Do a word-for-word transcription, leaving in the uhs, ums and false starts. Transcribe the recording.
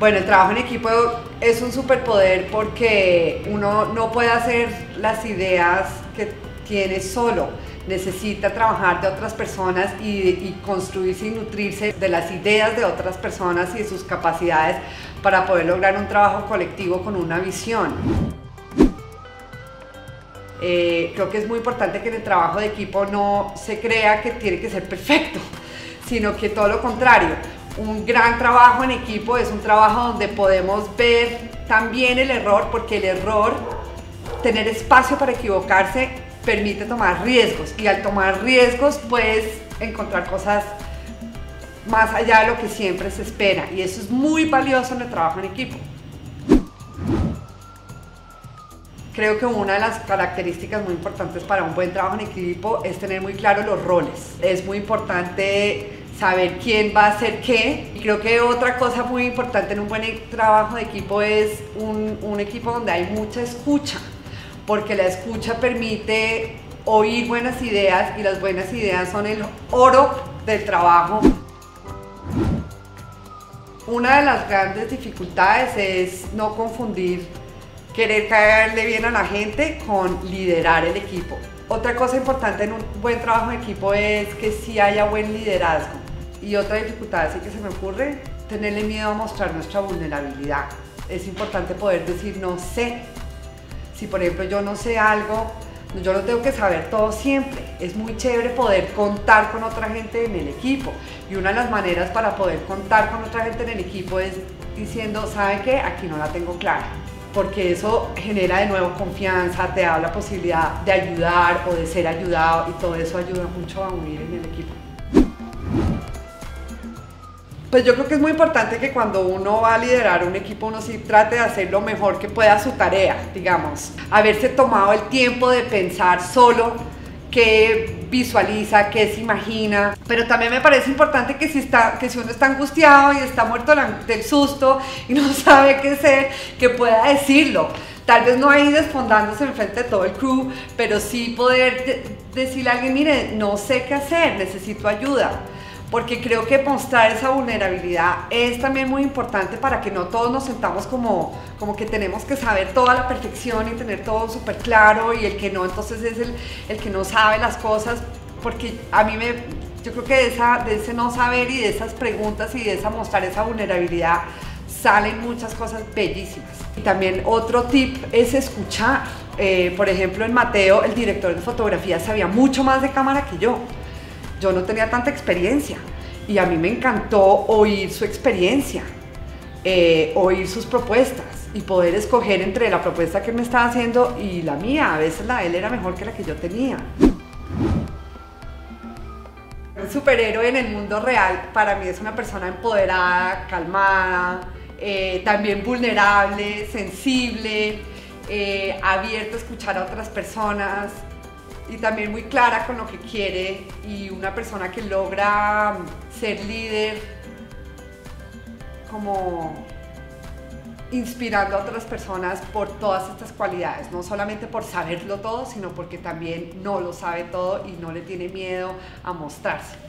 Bueno, el trabajo en equipo es un superpoder porque uno no puede hacer las ideas que tiene solo. Necesita trabajar de otras personas y, y construirse y nutrirse de las ideas de otras personas y de sus capacidades para poder lograr un trabajo colectivo con una visión. Eh, creo que es muy importante que en el trabajo de equipo no se crea que tiene que ser perfecto, sino que todo lo contrario. Un gran trabajo en equipo es un trabajo donde podemos ver también el error, porque el error, tener espacio para equivocarse, permite tomar riesgos, y al tomar riesgos puedes encontrar cosas más allá de lo que siempre se espera, y eso es muy valioso en el trabajo en equipo. Creo que una de las características muy importantes para un buen trabajo en equipo es tener muy claro los roles. Es muy importante saber quién va a hacer qué. Y creo que otra cosa muy importante en un buen trabajo de equipo es un, un equipo donde hay mucha escucha, porque la escucha permite oír buenas ideas y las buenas ideas son el oro del trabajo. Una de las grandes dificultades es no confundir querer caerle bien a la gente con liderar el equipo. Otra cosa importante en un buen trabajo en equipo es que sí haya buen liderazgo. Y otra dificultad así que se me ocurre, tenerle miedo a mostrar nuestra vulnerabilidad. Es importante poder decir no sé. Si por ejemplo yo no sé algo, yo no tengo que saber todo siempre. Es muy chévere poder contar con otra gente en el equipo. Y una de las maneras para poder contar con otra gente en el equipo es diciendo, ¿saben qué? Aquí no la tengo clara. Porque eso genera de nuevo confianza, te da la posibilidad de ayudar o de ser ayudado y todo eso ayuda mucho a unir en el equipo. Pues yo creo que es muy importante que cuando uno va a liderar un equipo uno sí trate de hacer lo mejor que pueda su tarea, digamos. Haberse tomado el tiempo de pensar solo qué visualiza, qué se imagina. Pero también me parece importante que si, está, que si uno está angustiado y está muerto del susto y no sabe qué hacer, que pueda decirlo. Tal vez no ahí desfondándose enfrente de todo el crew, pero sí poder de decirle a alguien, mire, no sé qué hacer, necesito ayuda. Porque creo que mostrar esa vulnerabilidad es también muy importante para que no todos nos sentamos como, como que tenemos que saber toda la perfección y tener todo súper claro, y el que no entonces es el, el que no sabe las cosas, porque a mí me, yo creo que de, esa, de ese no saber y de esas preguntas y de esa mostrar esa vulnerabilidad salen muchas cosas bellísimas. Y también otro tip es escuchar. Eh, por ejemplo, en Mateo, el director de fotografía sabía mucho más de cámara que yo. Yo no tenía tanta experiencia y a mí me encantó oír su experiencia, eh, oír sus propuestas y poder escoger entre la propuesta que me estaba haciendo y la mía. A veces la de él era mejor que la que yo tenía. Un superhéroe en el mundo real para mí es una persona empoderada, calmada, eh, también vulnerable, sensible, eh, abierta a escuchar a otras personas, y también muy clara con lo que quiere, y una persona que logra ser líder como inspirando a otras personas por todas estas cualidades, no solamente por saberlo todo, sino porque también no lo sabe todo y no le tiene miedo a mostrarse.